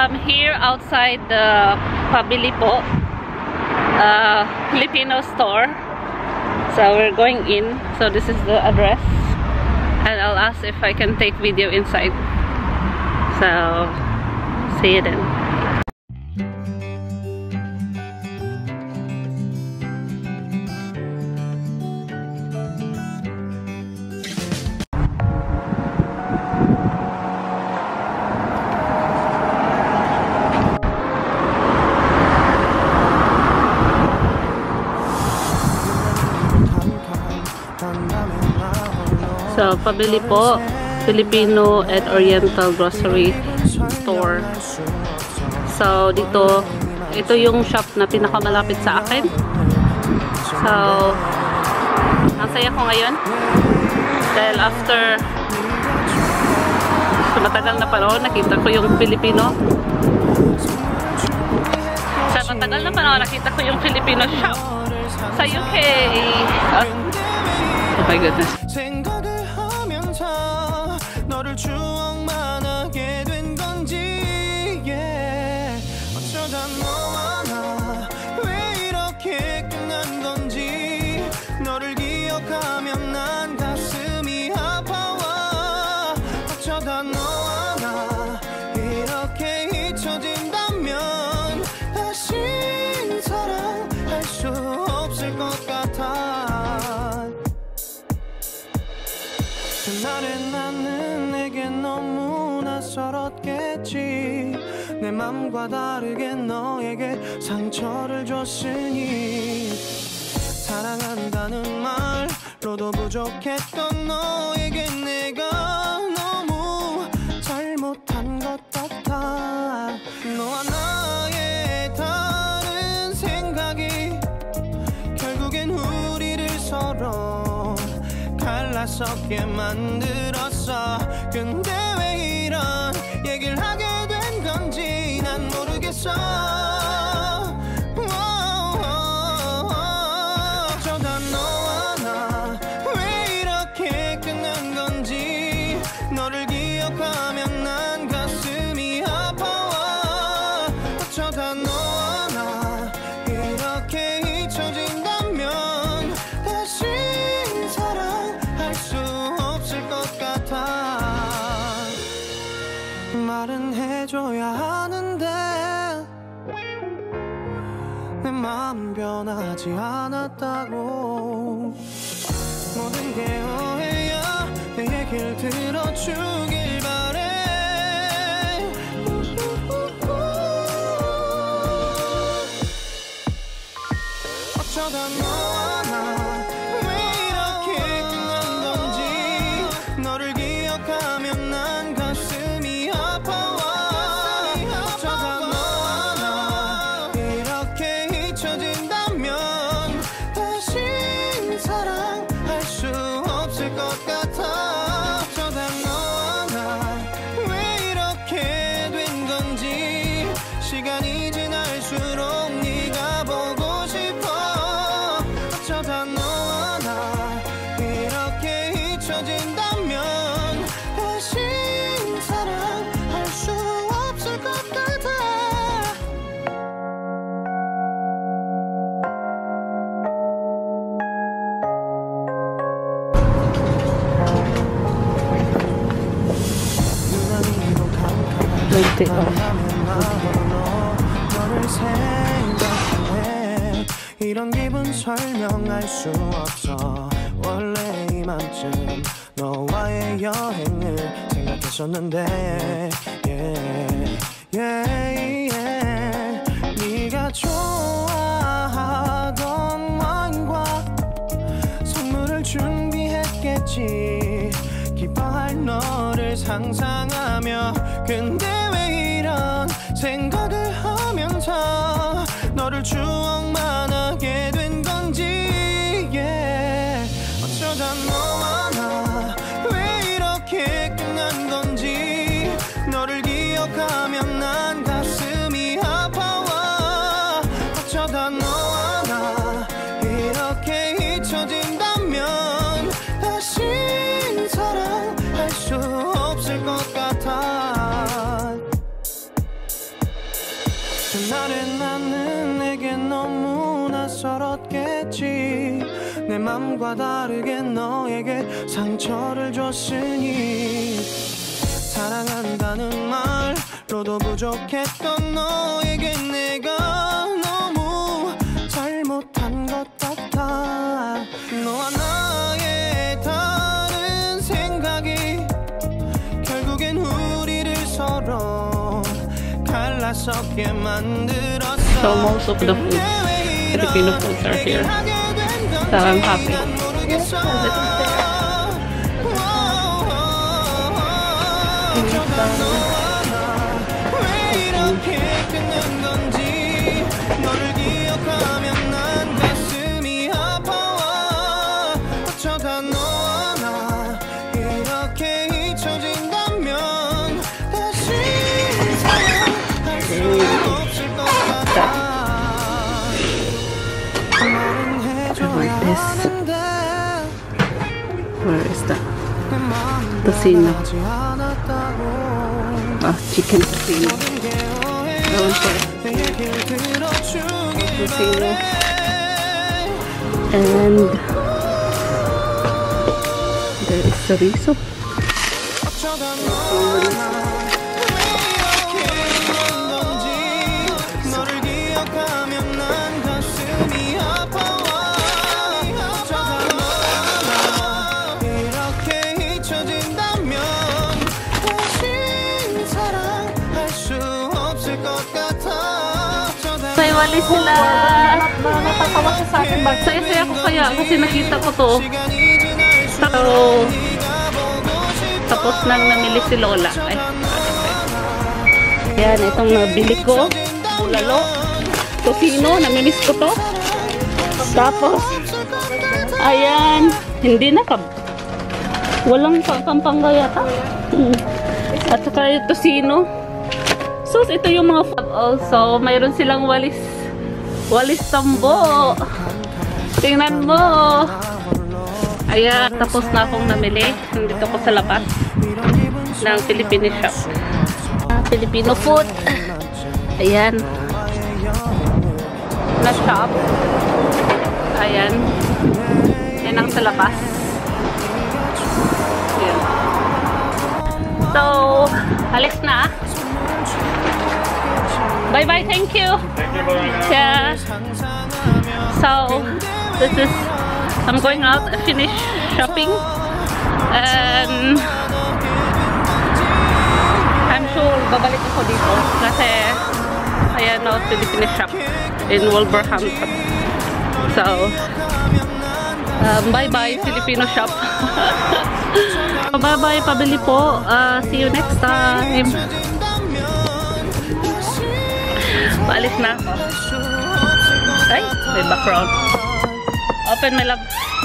I'm here outside the Pabili Po Filipino store. So we're going in. So this is the address, and I'll ask if I can take video inside. So see you then. So, Pabili Po Filipino and Oriental Grocery Store. So, dito, ito yung shop na pinakamalapit sa akin. So, ang saya ko ngayon. Dahil after matagal na panahon, nakita ko yung Filipino. Sa matagal na panahon, nakita ko yung Filipino shop sa UK. Oh my goodness. 너를 추억만 하게 된 건지 어쩌다 너와 나 왜 이렇게 끝난 건지 너를 기억하면 난 가슴이 아파와 어쩌다 너와 나 이렇게 잊혀진다면 다시 사랑할 수 없을 것 같아 그날의 나는 너무나 서럽겠지 내 맘과 다르게 너에게 상처를 줬으니 사랑한다는 말로도 부족했던 너에게 내가 너무 잘못한 것 같아 너와 나의 다른 생각이 결국엔 우리를 서로 갈라서게 만들었어 근데 왜 이런 얘기를 하게 된 건지 난 모르겠어 어쩌다 너와 나 왜 이렇게 끝난 건지 너를 기억하면 난 가슴이 아파와 어쩌다 너와 나 이렇게 잊혀진다면 다시 사랑할 수 없을 것 같아 말은 해줘야 하는데 내 마음 변하지 않았다고 모든 게 오해야 내 얘기를 들어주길 바래 어쩌다 너와 나 왜 이렇게 끝난 건지 너를 기억하면 난 가슴이 시간이 지날수록 네가 보고 싶어 어쩌다 너와 나 이렇게 잊혀진다면 다시 사랑할 수 없을 것 같아 너를 생각해 이런 기분 설명할 수 없어 원래 이맘쯤 너와의 여행을 생각했었는데 네가 좋아하던 와인과 선물을 준비했겠지 기뻐할 너를 상상하며 근데 왜 이런 생각을 하면서 너를 추억만 하게 된 건지 어쩌다 너와 나 왜 이렇게 끝난 건지 너를 기억하면 난 그날의 나는 내게 너무 낯설었겠지. 내 맘과 다르게 너에게 상처를 줬으니 사랑한다는 말로도 부족했던 너에게 내가 너무 잘못한 것 같아. 너와 나의 다른 생각이 결국엔 우리를 서로 갈라서게 만들었어. So most of the food, Filipino foods are here. So I'm happy. Where is that? Tocino. Ah, chicken tocino. That one's good. Tocino. And there is chorizo. Mali sila. Natatawa siya sa akin. Saya-saya ko kaya kasi nakita ko to. Tapos nang namili si Lola. Ayan, itong nabili ko. Bulalo. Tocino, namimiss ko to. Tapos, ayan. Hindi na kab. Walang kampanga yata. At saka yung tocino. So, ito yung mga fab also. Mayroon silang walis. Walis tambo. Tingnan mo. Ayan. Tapos na akong namili. Nandito ko sa labas ng Filipino shop. Filipino food. Ayan. Na shop. Ayan. Yan ang sa labas. Ayan. So, alis na. Bye bye, thank you. Thank you, Lorena. Yeah. So, I'm going out, finish shopping, and I'm sure babalik ako dito kasi ayan na Filipino shop in Wolverhampton. So, bye bye, Filipino shop. Bye bye, Pabili Po. See you next time. Alis na ako. Ay, may background. Open, my love.